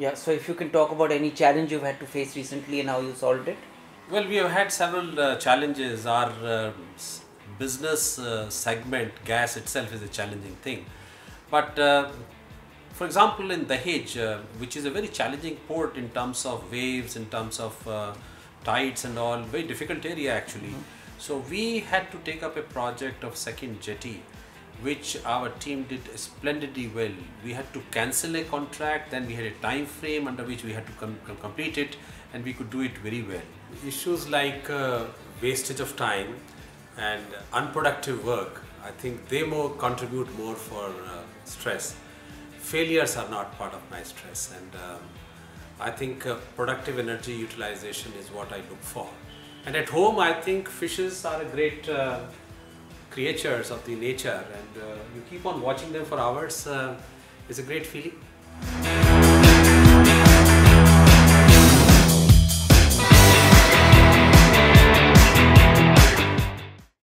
Yeah, so if you can talk about any challenge you've had to face recently and how you solved it. Well, we have had several challenges. Our business segment, gas itself is a challenging thing. But for example, in Dahej, which is a very challenging port in terms of waves, in terms of tides and all, very difficult area actually. Mm-hmm. So we had to take up a project of second jetty, which our team did splendidly well. We had to cancel a contract, then we had a time frame under which we had to complete it, and we could do it very well. Issues like wastage of time and unproductive work, I think they more contribute more for stress. Failures are not part of my stress, and I think productive energy utilization is what I look for. And at home, I think fishes are a great creatures of the nature, and you keep on watching them for hours. It's a great feeling.